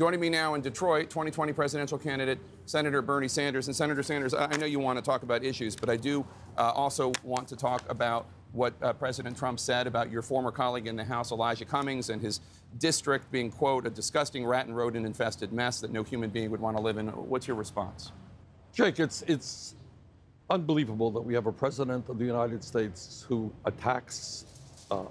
Joining me now in Detroit, 2020 presidential candidate, Senator Bernie Sanders. And Senator Sanders, I know you want to talk about issues, but I do also want to talk about what President Trump said about your former colleague in the House, Elijah Cummings, and his district being, quote, a disgusting rat and rodent-infested mess that no human being would want to live in. What's your response? Jake, it's unbelievable that we have a president of the United States who attacks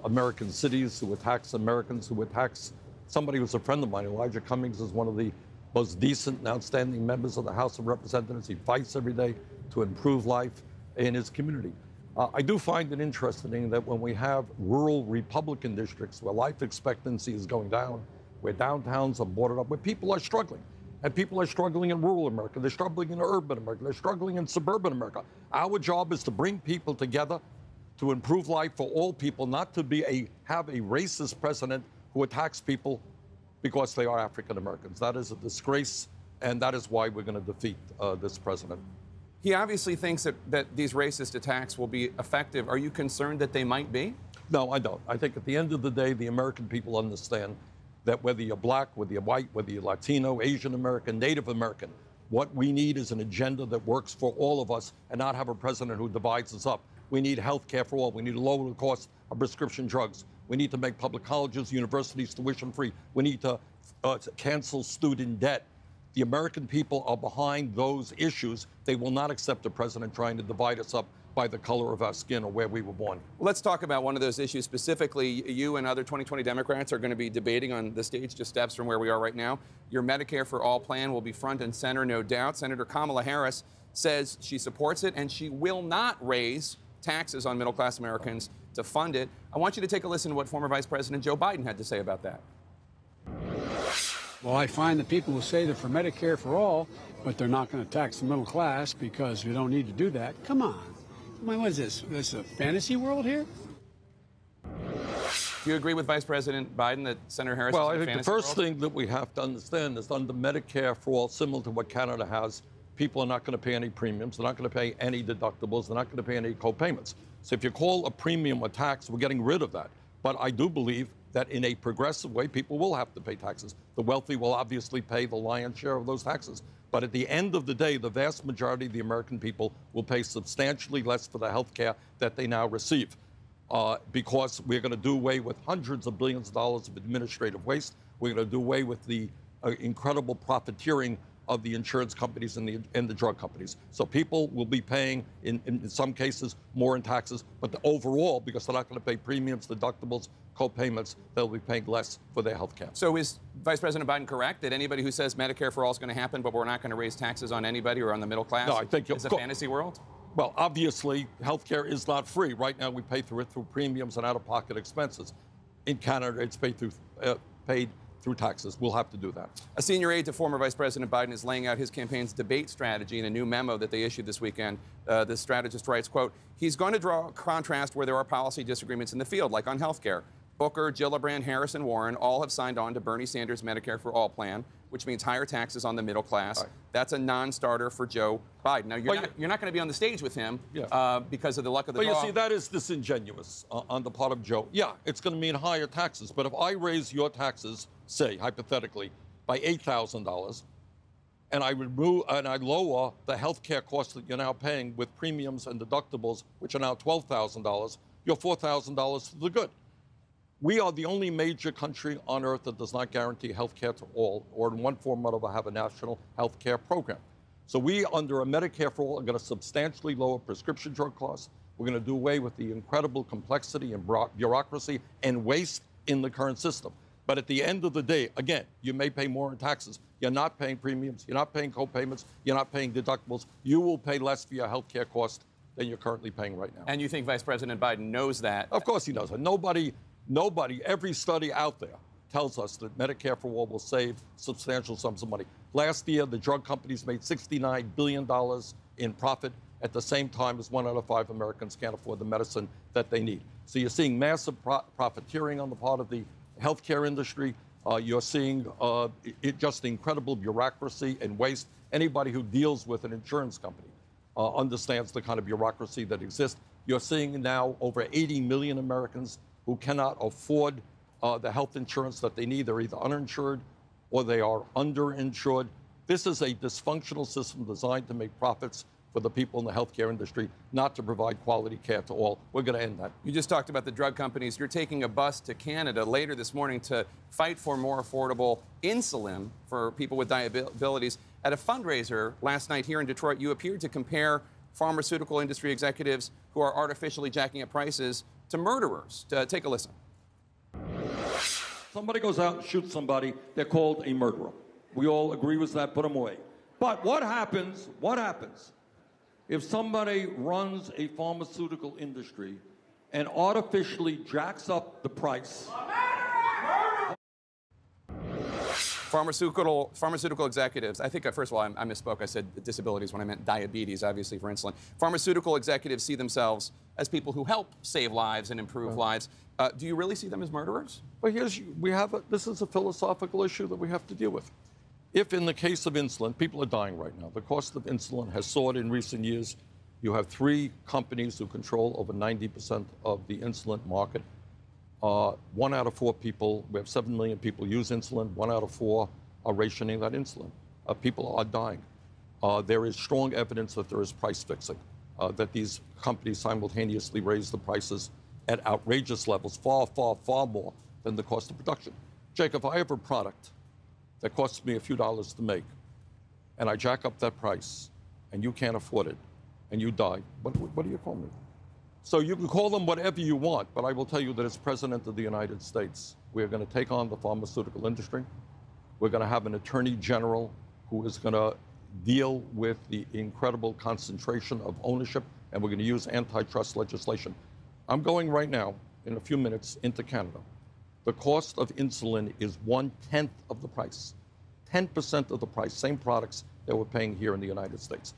American cities, who attacks Americans, who attacks somebody who's a friend of mine. Elijah Cummings is one of the most decent and outstanding members of the House of Representatives. He fights every day to improve life in his community. I do find it interesting that when we have rural Republican districts where life expectancy is going down, where downtowns are boarded up, where people are struggling, and people are struggling in rural America, they're struggling in urban America, they're struggling in suburban America. Our job is to bring people together to improve life for all people, not to be have a racist president who attacks people because they are African Americans. That is a disgrace, and that is why we're going to defeat this president. He obviously thinks that these racist attacks will be effective. Are you concerned that they might be? No, I don't. I think at the end of the day, the American people understand that whether you're black, whether you're white, whether you're Latino, Asian American, Native American, what we need is an agenda that works for all of us and not have a president who divides us up. We need health care for all. We need a lower cost of prescription drugs. We need to make public colleges, universities tuition-free. We need to cancel student debt. The American people are behind those issues. They will not accept a president trying to divide us up by the color of our skin or where we were born. Well, let's talk about one of those issues specifically. You and other 2020 Democrats are going to be debating on the stage just steps from where we are right now. Your Medicare for All plan will be front and center, no doubt. Senator Kamala Harris says she supports it and she will not raise taxes on middle-class Americans to fund it. I want you to take a listen to what former Vice President Joe Biden had to say about that. Well, I find that people will say they're for Medicare for all, but they're not going to tax the middle class because we don't need to do that. Come on. Come on, what is this? This is a fantasy world here? Do you agree with Vice President Biden that Senator Harris is a fantasy world? Well, I think the first thing that we have to understand is under Medicare for all, similar to what Canada has, people are not going to pay any premiums. They're not going to pay any deductibles. They're not going to pay any co-payments. So if you call a premium a tax, we're getting rid of that. But I do believe that in a progressive way, people will have to pay taxes. The wealthy will obviously pay the lion's share of those taxes. But at the end of the day, the vast majority of the American people will pay substantially less for the health care that they now receive because we're going to do away with hundreds of billions of dollars of administrative waste. We're going to do away with the incredible profiteering of the insurance companies and the drug companies. So people will be paying, in some cases, more in taxes, but overall, because they're not going to pay premiums, deductibles, co-payments, they'll be paying less for their health care. So is Vice President Biden correct that anybody who says Medicare for all is going to happen, but we're not going to raise taxes on anybody or on the middle class, no, I think it's a fantasy world? Well, obviously, health care is not free. Right now, we pay through it through premiums and out-of-pocket expenses. In Canada, it's paid through through taxes. We'll have to do that. A senior aide to former Vice President Biden is laying out his campaign's debate strategy in a new memo that they issued this weekend. The strategist writes, quote, he's going to draw a contrast where there are policy disagreements in the field, like on health care. Booker, Gillibrand, Harris, and Warren all have signed on to Bernie Sanders' Medicare for All plan, which means higher taxes on the middle class. Right. That's a non-starter for Joe Biden. Now, you're not going to be on the stage with him because of the luck of the draw. But you see, that is disingenuous on the part of Joe. Yeah, it's going to mean higher taxes. But if I raise your taxes, say, hypothetically, by $8,000, and I lower the health care costs that you're now paying with premiums and deductibles, which are now $12,000, you're $4,000 to the good. We are the only major country on earth that does not guarantee health care to all, or in one form or another have a national health care program. So we, under a Medicare for all, are going to substantially lower prescription drug costs. We're going to do away with the incredible complexity and bureaucracy and waste in the current system. But at the end of the day, again, you may pay more in taxes. You're not paying premiums. You're not paying co-payments. You're not paying deductibles. You will pay less for your health care costs than you're currently paying right now. And you think Vice President Biden knows that? Of course he knows it. Nobody, every study out there tells us that Medicare for all will save substantial sums of money. Last year, the drug companies made $69 billion in profit at the same time as 1 out of 5 Americans can't afford the medicine that they need. So you're seeing massive profiteering on the part of the healthcare industry. You're seeing just incredible bureaucracy and waste. Anybody who deals with an insurance company understands the kind of bureaucracy that exists. You're seeing now over 80 million Americans who cannot afford the health insurance that they need. They're either uninsured or they are underinsured. This is a dysfunctional system designed to make profits for the people in the healthcare industry, not to provide quality care to all. We're going to end that. You just talked about the drug companies. You're taking a bus to Canada later this morning to fight for more affordable insulin for people with diabetes. At a fundraiser last night here in Detroit, you appeared to compare pharmaceutical industry executives who are artificially jacking up prices to murderers. Take a listen. Somebody goes out and shoots somebody, they're called a murderer. We all agree with that, put them away. But what happens if somebody runs a pharmaceutical industry and artificially jacks up the price? Pharmaceutical executives, I think, first of all, I misspoke. I said disabilities when I meant diabetes, obviously, for insulin. Pharmaceutical executives see themselves as people who help save lives and improve lives. Do you really see them as murderers? Well, this is a philosophical issue that we have to deal with. If, in the case of insulin, people are dying right now, the cost of insulin has soared in recent years. You have three companies who control over 90% of the insulin market. One out of four people, we have 7 million people use insulin. One out of four are rationing that insulin. People are dying. There is strong evidence that there is price fixing, that these companies simultaneously raise the prices at outrageous levels, far, far, far more than the cost of production. Jacob, I have a product that costs me a few dollars to make, and I jack up that price, and you can't afford it, and you die. What do you call me? So you can call them whatever you want, but I will tell you that as President of the United States, we're going to take on the pharmaceutical industry. We're going to have an Attorney General who is going to deal with the incredible concentration of ownership, and we're going to use antitrust legislation. I'm going right now, in a few minutes, into Canada. The cost of insulin is 1/10 of the price, 10% of the price, same products that we're paying here in the United States.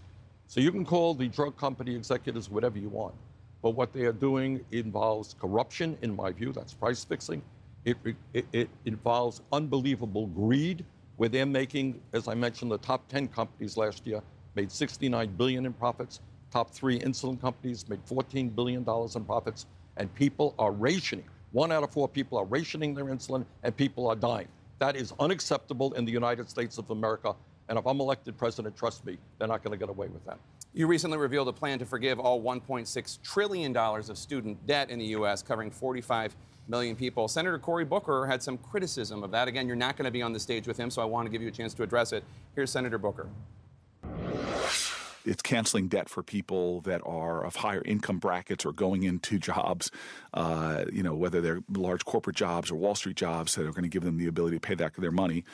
So you can call the drug company executives whatever you want. But what they are doing involves corruption, in my view. That's price fixing. It involves unbelievable greed, where they're making, as I mentioned, the top 10 companies last year made $69 billion in profits. Top three insulin companies made $14 billion in profits. And people are rationing. One out of four people are rationing their insulin, and people are dying. That is unacceptable in the United States of America. And if I'm elected president, trust me, they're not going to get away with that. You recently revealed a plan to forgive all $1.6 trillion of student debt in the U.S., covering 45 million people. Senator Cory Booker had some criticism of that. Again, you're not going to be on the stage with him, so I want to give you a chance to address it. Here's Senator Booker. It's canceling debt for people that are of higher income brackets or going into jobs, whether they're large corporate jobs or Wall Street jobs that are going to give them the ability to pay back their money.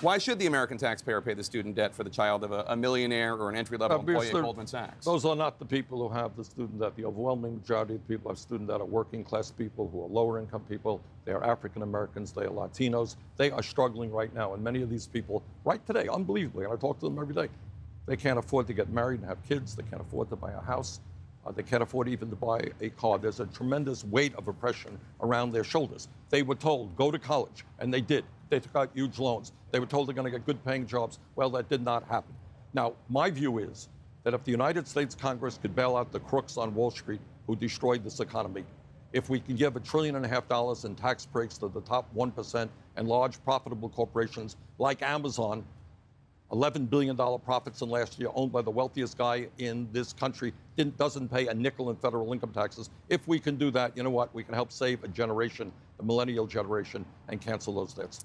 Why should the American taxpayer pay the student debt for the child of a millionaire or an entry-level employee at Goldman Sachs? Those are not the people who have the student debt. The overwhelming majority of people have student debt are working-class people who are lower-income people. They are African-Americans. They are Latinos. They are struggling right now. And many of these people, right today, unbelievably, and I talk to them every day, they can't afford to get married and have kids. They can't afford to buy a house. They can't afford even to buy a car. There's a tremendous weight of oppression around their shoulders. They were told, go to college, and they did. They took out huge loans. They were told they're going to get good-paying jobs. Well, that did not happen. Now, my view is that if the United States Congress could bail out the crooks on Wall Street who destroyed this economy, if we can give $1.5 trillion in tax breaks to the top 1% and large profitable corporations like Amazon, $11 billion profits in last year, owned by the wealthiest guy in this country, doesn't pay a nickel in federal income taxes. If we can do that, you know what? We can help save a generation, the millennial generation, and cancel those debts.